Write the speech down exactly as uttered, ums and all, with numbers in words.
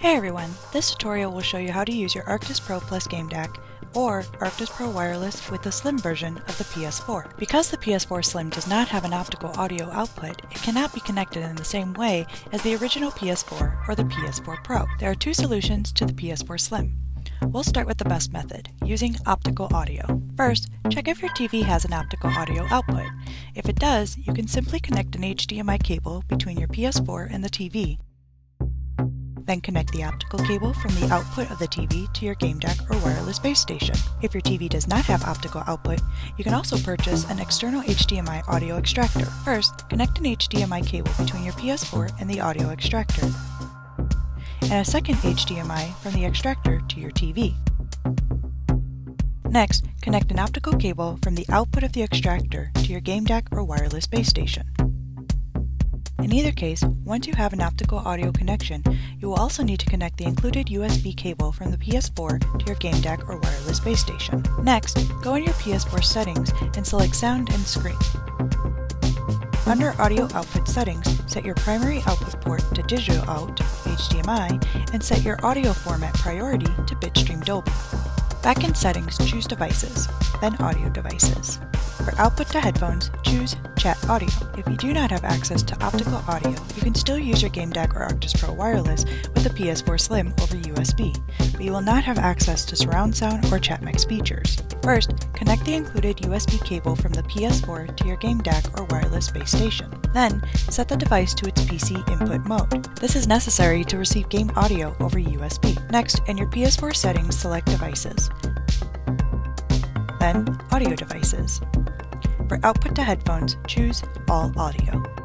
Hey everyone, this tutorial will show you how to use your Arctis Pro Plus GameDAC or Arctis Pro Wireless with the Slim version of the P S four. Because the P S four Slim does not have an optical audio output, it cannot be connected in the same way as the original P S four or the P S four Pro. There are two solutions to the P S four Slim. We'll start with the best method, using optical audio. First, check if your T V has an optical audio output. If it does, you can simply connect an H D M I cable between your P S four and the T V. Then connect the optical cable from the output of the T V to your GameDAC or wireless base station. If your T V does not have optical output, you can also purchase an external H D M I audio extractor. First, connect an H D M I cable between your P S four and the audio extractor, and a second H D M I from the extractor to your T V. Next, connect an optical cable from the output of the extractor to your GameDAC or wireless base station. In either case, once you have an optical audio connection, you will also need to connect the included U S B cable from the P S four to your GameDAC or wireless base station. Next, go in your P S four settings and select Sound and Screen. Under Audio Output Settings, set your primary output port to Digital Out H D M I and set your audio format priority to Bitstream Dolby. Back in Settings, choose Devices, then Audio Devices. For output to headphones, choose Chat Audio. If you do not have access to optical audio, you can still use your GameDAC or Arctis Pro Wireless with the P S four Slim over U S B, but you will not have access to surround sound or chat mix features. First, connect the included U S B cable from the P S four to your GameDAC or wireless base station. Then, set the device to its P C input mode. This is necessary to receive game audio over U S B. Next, in your P S four settings, select Devices, then Audio Devices. For output to headphones, choose All Audio.